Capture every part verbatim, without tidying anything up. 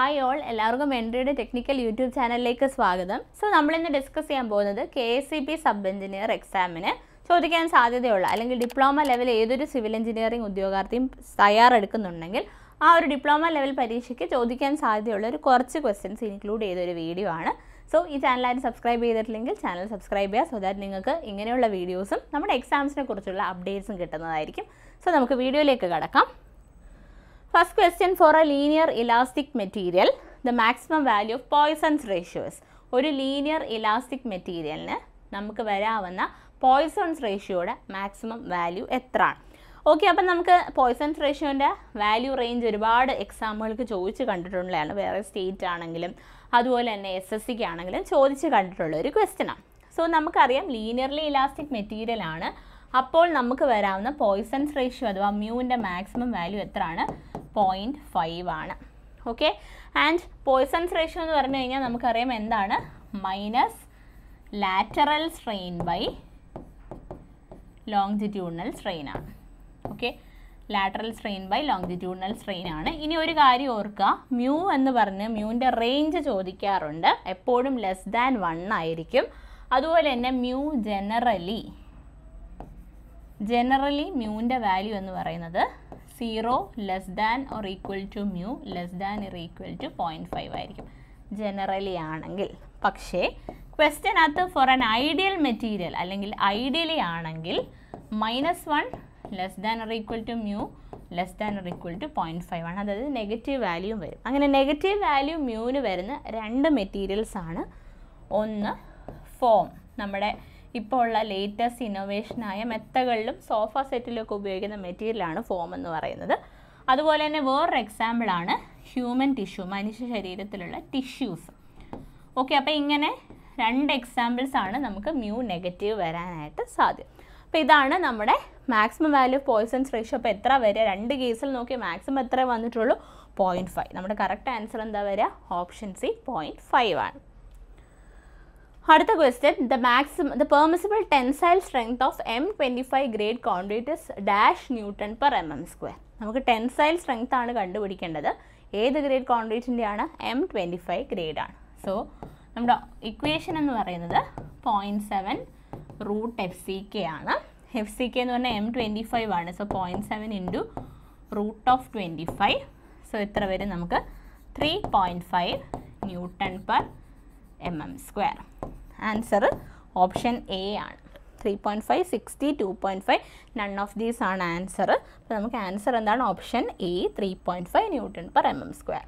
Hi all, welcome to the technical YouTube channel. So, we will discuss the K S E B sub-engineer exam. So, if you have a diploma level, you can civil engineering and diploma level, you can include questions in this video. So, this channel subscribe to this channel subscribe so that you can get videos and exams updates. So, let's go to the video. First question, for a linear elastic material, the maximum value of Poisson's ratios. One linear elastic material, we have Poisson's ratio maximum value. Okay, so we have Poisson's ratio value range example various state anangilum, S S C anangilum question. So we have linearly elastic material. Now, we have Poisson's ratio, mu in the maximum value is zero point five. Okay? And Poisson's ratio is minus lateral strain by longitudinal strain. Okay? Lateral strain by longitudinal strain. Now, we have mu in the range is less than one. That's mu generally. Generally mu inde value ennu parayunnathu zero less than or equal to mu less than or equal to zero point five aayirikkum generally aanengil pakshe question athu for an ideal material allengil ideally aanengil minus one less than or equal to mu less than or equal to zero point five aanu adhaadu negative value varum angane negative value mu nu varuna rendu materials aanu one foam nammade Now, the latest innovation is method sofa set material form. That is one example human tissue, tissues. Okay, now two examples are mu negative. So, this is the maximum value of Poisson's ratio. In two cases, maximum value is zero point five. The correct answer is option C, zero point five. Another question, the maximum, the permissible tensile strength of M twenty-five grade conduit is dash Newton per mm square. We have tensile strength of this grade conduit is M twenty-five grade. So, the equation is zero point seven root F C K. F C K is M twenty-five, so zero point seven into root of twenty-five. So, we have three point five Newton per mm square. Answer option A. three point five, sixty, two point five. None of these are answer. So, answer is option A, three point five Newton per mm square.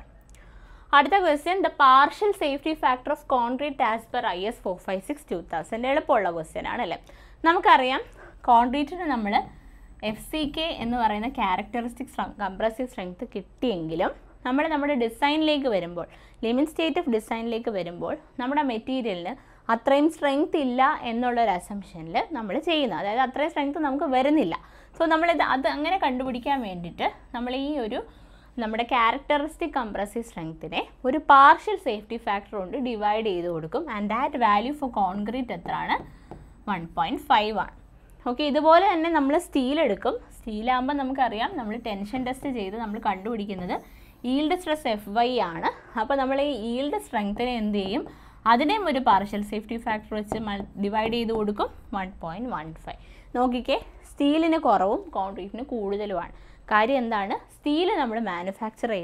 Another question, the partial safety factor of concrete as per I S four fifty-six two thousand. This is the question. We know concrete F C K is characteristic compressive strength. We will design the limit state of design. We will material. Atrain strength illa ennollar assumption il nammal cheyina adayathu atrain strength namukku varunilla so nammal adu angane kandupidikkan vendittu nammal ee oru nammade characteristic compressive strength ne oru partial safety factor ondu divide cheythu kodukum and that value for concrete ethrana one point five ആണ് okay idupole thanne nammal steel edukum steel aamba namukku ariyam nammal tension test cheythu nammal kandupidikunathu yield stress F Y ആണ് appo nammal ee yield strength ne endu cheyum That is the partial safety factor divided by one point one five. Now, steel is more and concrete is more. Because steel we manufacture, we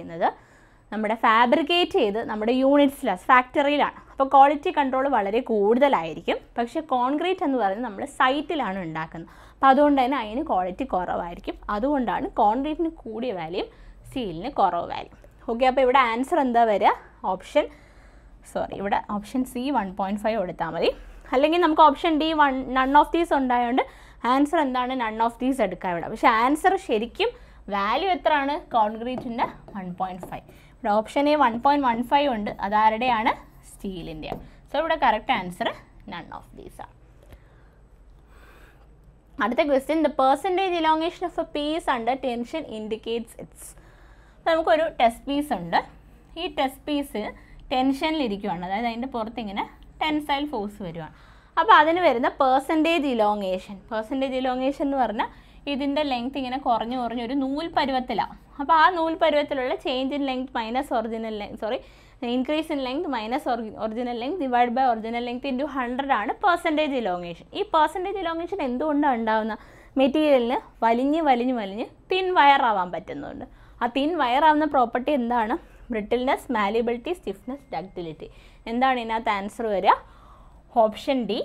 fabricate our units, factory. So, quality control is more. But concrete is our site. So, that is quality. That is concrete is more value, steel is more value. Okay, so the answer is option. Sorry, option C one point five. Option D one, none of these answer none of these answer value concrete one point five. Option A one point one five that is steel India. So the correct answer none of these are. Another question, the percentage elongation of a piece under tension indicates its. So we have a test piece. This test piece tension lirikkuvana adayathu adinte porthu ingane tensile force varuvana appo adinu varuna percentage elongation percentage elongation nu parna ഇതിന്റെ length ഇങ്ങനെ കുറഞ്ഞു കുറഞ്ഞു ഒരു നൂൽ പരുവത്തിലാണ്. അപ്പോൾ ആ നൂൽ പരുവത്തിലുള്ള change in length minus original length, sorry, increase in length minus original length divided by original length into one hundred ആണ് percentage elongation. ഈ percentage elongation എന്തുകൊണ്ടാണ് ഉണ്ടാവുന്നത്? മെറ്റീരിയലിന് വലിഞ്ഞ് വലിഞ്ഞ് വലിഞ്ഞ് തിൻ വയർ ആവാൻ പറ്റുന്നുണ്ട്. ആ തിൻ വയർ ആവുന്ന പ്രോപ്പർട്ടി എന്താണ്? brittleness, malleability, stiffness, ductility. എന്താണ് ഇതിനകത്ത് ആൻസർ വരിക? ഓപ്ഷൻ ഡി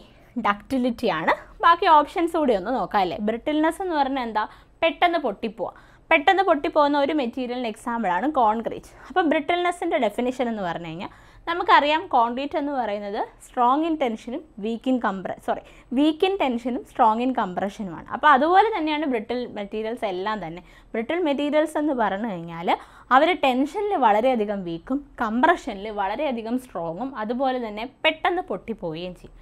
ഡക്റ്റിലിറ്റി ആണ്. ബാക്കി ഓപ്ഷൻസ് കൂടി ഒന്ന് നോക്കാം അല്ലേ. ബ്രിട്ടിൽനെസ് എന്ന് പറഞ്ഞാൽ എന്താ? പെട്ടെന്ന് പൊട്ടിപ്പോവാം. പെട്ടെന്ന് പൊട്ടിപ്പോകുന്ന ഒരു മെറ്റീരിയലിന് എക്സാമ്പിളാണ് കോൺക്രീറ്റ്. അപ്പോൾ ബ്രിട്ടിൽനെസ്സിൻ്റെ ഡെഫിനിഷൻ എന്ന് പറഞ്ഞു കഴിഞ്ഞാൽ നമുക്കറിയാം കോൺക്രീറ്റ് എന്ന് പറയുന്നത് സ്ട്രോങ് ഇൻ ടെൻഷനും വീക്ക് ഇൻ കംപ്ര സോറി വീക്ക് ഇൻ ടെൻഷനും സ്ട്രോങ് ഇൻ കംപ്രഷനുമാണ്. അപ്പോൾ അതുപോലെ തന്നെയാണ് ബ്രിട്ടിൽ മെറ്റീരിയൽസ് എല്ലാം തന്നെ. ബ്രിട്ടിൽ മെറ്റീരിയൽസ് എന്ന് പറഞ്ഞു കഴിഞ്ഞാൽ അവർ ടെൻഷനിൽ വളരെയധികം വീക്കും കംപ്രഷനിൽ വളരെയധികം സ്ട്രോങ്ങും അതുപോലെ തന്നെ പെട്ടെന്ന് പൊട്ടിപ്പോവുകയും ചെയ്യും.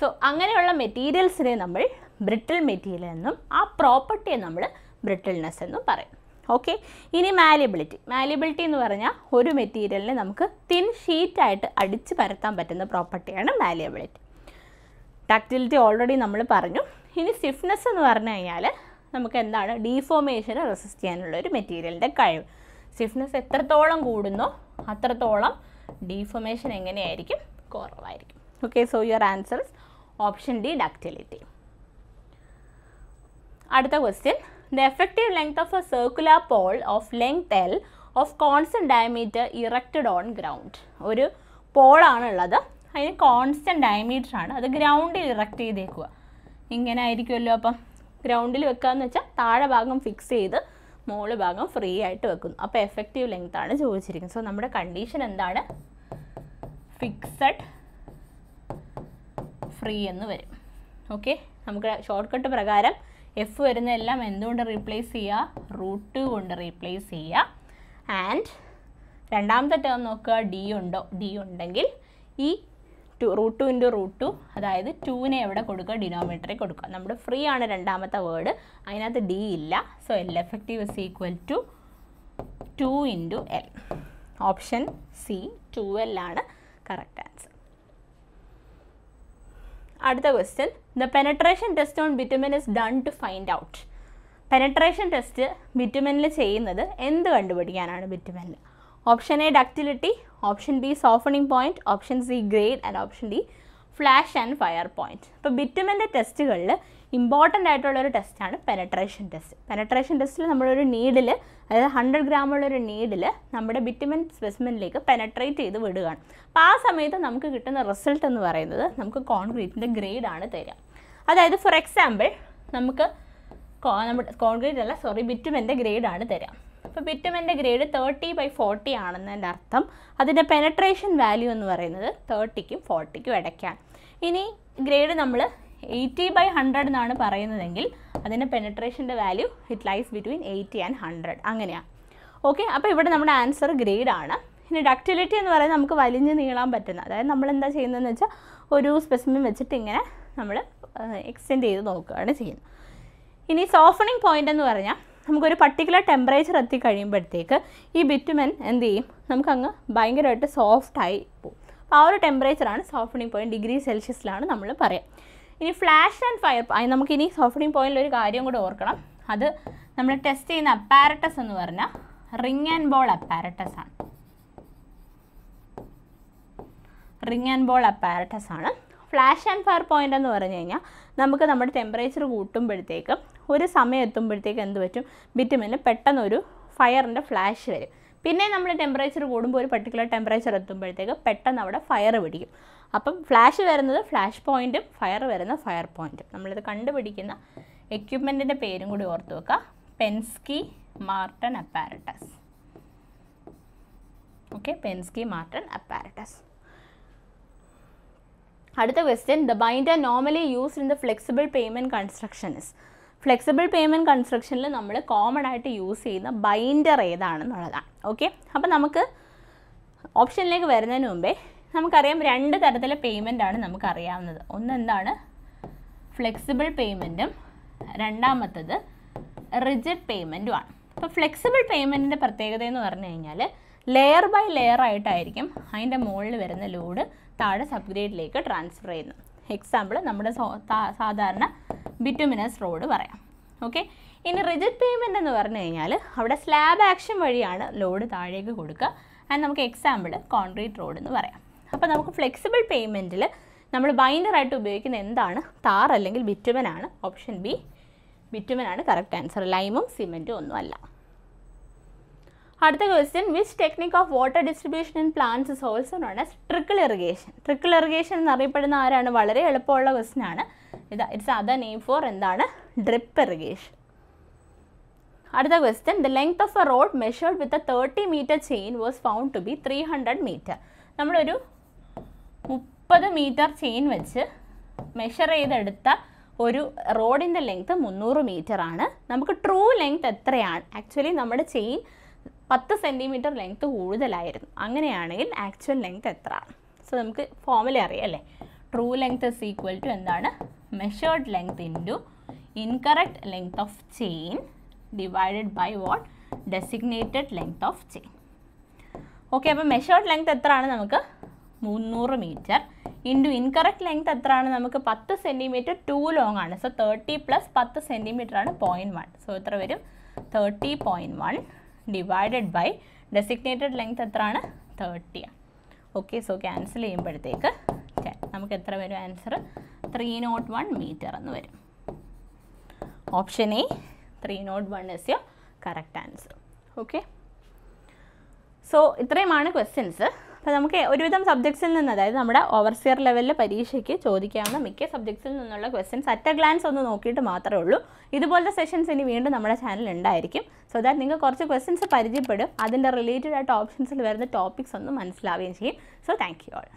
സോ അങ്ങനെയുള്ള മെറ്റീരിയൽസിനെ നമ്മൾ ബ്രിട്ടിൽ മെറ്റീരിയൽ എന്നും ആ പ്രോപ്പർട്ടിയെ നമ്മൾ ബ്രിട്ടിൽനെസ് എന്നും പറയും. ഓക്കെ, ഇനി മാലിബിലിറ്റി. മാലിബിലിറ്റി എന്ന് പറഞ്ഞാൽ ഒരു മെറ്റീരിയലിനെ നമുക്ക് തിൻ ഷീറ്റായിട്ട് അടിച്ച് പരത്താൻ പറ്റുന്ന പ്രോപ്പർട്ടിയാണ് മാലിബിലിറ്റി. ഡക്റ്റിലിറ്റി ഓൾറെഡി നമ്മൾ പറഞ്ഞു. ഇനി സ്റ്റിഫ്നെസ് എന്ന് പറഞ്ഞു കഴിഞ്ഞാൽ നമുക്ക് എന്താണ്? ഡീഫോർമേഷനെ റെസിസ്റ്റ് ചെയ്യാനുള്ളൊരു മെറ്റീരിയലിൻ്റെ കഴിവ്. സ്റ്റിഫ്നെസ് എത്രത്തോളം കൂടുന്നോ അത്രത്തോളം ഡീഫോർമേഷൻ എങ്ങനെയായിരിക്കും? കുറവായിരിക്കും. Okay, so your answers option D ductility. അടുത്ത question. The effective length of a circular pole of length L of constant diameter erected on ground. ഒരു പോളാണുള്ളത്, അതിന് കോൺസ്റ്റൻറ്റ് ഡയമീറ്റർ ആണ്, അത് ഗ്രൗണ്ടിൽ ഇറക്റ്റ് ചെയ്തേക്കുക. ഇങ്ങനെ ആയിരിക്കുമല്ലോ. അപ്പം ഗ്രൗണ്ടിൽ വെക്കുകയെന്ന് വെച്ചാൽ താഴെ ഭാഗം ഫിക്സ് ചെയ്ത് മോള് ഭാഗം ഫ്രീ ആയിട്ട് വെക്കുന്നു. അപ്പോൾ എഫക്റ്റീവ് ലെങ്ത് ആണ് ചോദിച്ചിരിക്കുന്നത്. സോ നമ്മുടെ കണ്ടീഷൻ എന്താണ്? ഫിക്സഡ് ഫ്രീ എന്ന് വരും. ഓക്കെ, നമുക്ക് ഷോർട്ട് കട്ട് പ്രകാരം എഫ് വരുന്ന എല്ലാം എന്തുകൊണ്ട് റീപ്ലേസ് ചെയ്യുക? റൂട്ട് ടു കൊണ്ട് റീപ്ലേസ് ചെയ്യുക. ആൻഡ് രണ്ടാമത്തെ ടേം നോക്കുക, ഡി ഉണ്ടോ? ഡി ഉണ്ടെങ്കിൽ ഈ two root two into root two, അതായത് ടൂവിനെ എവിടെ കൊടുക്കുക? ഡിനോമിനേറ്ററിൽ കൊടുക്കുക. നമ്മുടെ ഫ്രീ ആണ് രണ്ടാമത്തെ വേർഡ്, അതിനകത്ത് ഡി ഇല്ല. So L effective is equal to two into L. Option C two L ആണ് കറക്റ്റ് ആൻസർ. അടുത്ത question. The penetration test on bitumen is done to find out. Penetration test ബിറ്റുമനിൽ ചെയ്യുന്നത് എന്ത് കണ്ടുപിടിക്കാനാണ്? ബിറ്റുമനിൽ option A ductility, option B softening point, option C grade and option D flash and fire point. അപ്പോൾ ബിറ്റുമൻ്റെ ടെസ്റ്റുകളിൽ important ആയിട്ടുള്ളൊരു ടെസ്റ്റാണ് penetration test. Penetration ടെസ്റ്റിൽ നമ്മളൊരു നീഡിൽ, അതായത് ഹൺഡ്രഡ് ഗ്രാമുള്ളൊരു നീഡിൽ നമ്മുടെ ബിറ്റുമൻ സ്പെസിമെൻറ്റിലേക്ക് പെനട്രേറ്റ് ചെയ്ത് വിടുകയാണ്. അപ്പോൾ ആ സമയത്ത് നമുക്ക് കിട്ടുന്ന റിസൾട്ട് എന്ന് പറയുന്നത് നമുക്ക് കോൺക്രീറ്റിൻ്റെ ഗ്രേഡാണ് തരിക. അതായത് ഫോർ എക്സാമ്പിൾ നമുക്ക് നമ്മുടെ കോൺക്രീറ്റ് അല്ല സോറി ബിറ്റുമൻ്റെ ഗ്രേഡാണ് തരിക. അപ്പോൾ ബിറ്റുമൻ്റെ ഗ്രേഡ് തേർട്ടി ബൈ ഫോർട്ടി ആണെന്നതിൻ്റെ അർത്ഥം അതിൻ്റെ പെനട്രേഷൻ വാല്യൂ എന്ന് പറയുന്നത് തേർട്ടിക്കും ഫോർട്ടിക്കും ഇടയ്ക്കാണ്. ഇനി ഗ്രേഡ് നമ്മൾ എയ്റ്റി ബൈ ഹൺഡ്രഡ് എന്നാണ് പറയുന്നതെങ്കിൽ അതിൻ്റെ പെനട്രേഷൻ്റെ value it lies between eighty and hundred, അങ്ങനെയാണ്. ഓക്കെ, അപ്പോൾ ഇവിടെ നമ്മുടെ ആൻസർ ഗ്രേഡാണ്. ഇനി ഡക്റ്റിലിറ്റി എന്ന് പറയുന്നത് നമുക്ക് വലിഞ്ഞ് നീളാൻ പറ്റുന്ന, അതായത് നമ്മൾ എന്താ ചെയ്യുന്നതെന്ന് വെച്ചാൽ ഒരു സ്പെസിമെൻ വെച്ചിട്ട് ഇങ്ങനെ നമ്മൾ എക്സ്റ്റെൻഡ് ചെയ്ത് നോക്കുകയാണ് ചെയ്യുന്നത്. ഇനി സോഫണിങ് പോയിൻ്റ് എന്ന് പറഞ്ഞാൽ നമുക്കൊരു പർട്ടിക്കുലർ ടെമ്പറേച്ചർ എത്തിക്കഴിയുമ്പോഴത്തേക്ക് ഈ ബിറ്റുമൻ എന്ത് ചെയ്യും? നമുക്കങ്ങ് ഭയങ്കരമായിട്ട് സോഫ്റ്റായി പോകും. അപ്പോൾ ആ ഒരു ടെമ്പറേച്ചറാണ് സോഫണിങ് പോയിൻറ്റ്. ഡിഗ്രി സെൽഷ്യസിലാണ് നമ്മൾ പറയാം. ഇനി ഫ്ലാഷ് ആൻഡ് ഫയർ പോയിൻറ്റ്, നമുക്കിനി സോഫ്റ്റിംഗ് പോയിൻ്റിൽ ഒരു കാര്യം കൂടെ ഓർക്കണം. അത് നമ്മൾ ടെസ്റ്റ് ചെയ്യുന്ന അപ്പാരറ്റസ് എന്ന് പറഞ്ഞാൽ റിംഗ് ആൻഡ് ബോൾ അപ്പാരറ്റസ് ആണ്. റിംഗ് ആൻഡ് ബോൾ അപ്പാരറ്റസ് ആണ്. ഫ്ലാഷ് ആൻഡ് ഫയർ പോയിൻ്റ് എന്ന് പറഞ്ഞു കഴിഞ്ഞാൽ നമുക്ക് നമ്മുടെ ടെമ്പറേച്ചർ കൂട്ടുമ്പോഴത്തേക്കും ഒരു സമയം എത്തുമ്പോഴത്തേക്കും എന്ത് പറ്റും? ബിറ്റുമന് പെട്ടെന്നൊരു ഫയറിൻ്റെ ഫ്ലാഷ് വരും. പിന്നെ നമ്മൾ ടെമ്പറേച്ചർ കൂടുമ്പോൾ ഒരു പർട്ടിക്കുലർ ടെമ്പറേച്ചർ എത്തുമ്പോഴത്തേക്ക് പെട്ടെന്ന് അവിടെ ഫയർ പിടിക്കും. അപ്പം ഫ്ലാഷ് വരുന്നത് ഫ്ലാഷ് പോയിൻറ്റും ഫയർ വരുന്ന ഫയർ പോയിൻറ്റും. നമ്മളിത് കണ്ടുപിടിക്കുന്ന എക്യുപ്മെൻറ്റിൻ്റെ പേരും കൂടി ഓർത്ത് വെക്കുക, Pensky Martens apparatus. Okay, Pensky Martens apparatus. അടുത്ത question. The binder normally used in the flexible pavement constructions. Flexible pavement കൺസ്ട്രക്ഷനിൽ നമ്മൾ കോമൺ ആയിട്ട് യൂസ് ചെയ്യുന്ന ബൈൻഡർ ഏതാണെന്നുള്ളതാണ്. ഓക്കെ, അപ്പം നമുക്ക് ഓപ്ഷനിലേക്ക് വരുന്നതിന് മുമ്പേ നമുക്കറിയാം രണ്ട് തരത്തിലെ പേയ്മെൻറ്റാണ് നമുക്കറിയാവുന്നത്. ഒന്ന് എന്താണ്? ഫ്ലെക്സിബിൾ പേയ്മെൻറ്റും രണ്ടാമത്തത് റിജിഡ് പേയ്മെൻറ്റുമാണ്. അപ്പോൾ ഫ്ലെക്സിബിൾ പേയ്മെൻറ്റിൻ്റെ പ്രത്യേകത എന്ന് പറഞ്ഞു കഴിഞ്ഞാൽ ലെയർ ബൈ ലെയർ ആയിട്ടായിരിക്കും അതിൻ്റെ മുകളിൽ വരുന്ന ലോഡ് താഴെ സബ്ഗ്രേഡിലേക്ക് ട്രാൻസ്ഫർ ചെയ്യുന്നത്. എക്സാമ്പിൾ നമ്മുടെ സാധാരണ ബിറ്റുമിനസ് റോഡ് പറയാം. Okay, In rigid pavement, we have a slab action load and example concrete road. Now, flexible pavement, we have a binder to be tar or bitumen. Option B, bitumen is the correct answer. Lime and cement. Next question, which technique of water distribution in plants is also known as trickle irrigation? Trickle irrigation is a very helpful question. Its other name for drip irrigation. Next question, the length of a road measured with a thirty meter chain was found to be three hundred meter. We measure thirty meter chain measure the road in the length three hundred meter. We true length actually we chain ten centimeter length is actual length. So, we have formula. True length is equal to measured length into incorrect length of chain divided by what? Designated length of chain. Okay, so measured length is three hundred meter. Into incorrect length is ten centimeter too long. So, thirty plus ten centimeter is zero point one. So, thirty point one. Divided by designated length thirty. Okay, so cancel ചെയ്യുമ്പോഴത്തേക്ക് നമുക്ക് എത്ര വരും answer three hundred one meter എന്ന് വരും. Option A three hundred one is your correct answer. Okay. So ഇത്രയുമാണ് questions. അപ്പോൾ നമുക്ക് ഒരുവിധം സബ്ജക്ട്സിൽ നിന്ന് അതായത് നമ്മുടെ ഓവർസിയർ ലെവലിലെ പരീക്ഷയ്ക്ക് ചോദിക്കാവുന്ന മിക്ക സബ്ജക്ട്സിൽ നിന്നുള്ള ക്വസ്റ്റ്യൻസ് അറ്റ് എ ഗ്ലാൻസ് ഒന്ന് നോക്കിയിട്ട് മാത്രമേ ഉള്ളൂ. ഇതുപോലുള്ള സെഷൻസ് ഇനി വീണ്ടും നമ്മുടെ ചാനലിൽ ഉണ്ടായിരിക്കും. സോ ദാറ്റ് നിങ്ങൾക്ക് കുറച്ച് ക്വസ്റ്റ്യൻസ് പരിചയപ്പെടും. അതിന്റെ റിലേറ്റഡ് ആയിട്ട് ഓപ്ഷൻസിൽ വരുന്ന ടോപ്പിക്സ് ഒന്ന് മനസ്സിലാവുകയും ചെയ്യും. So thank you all.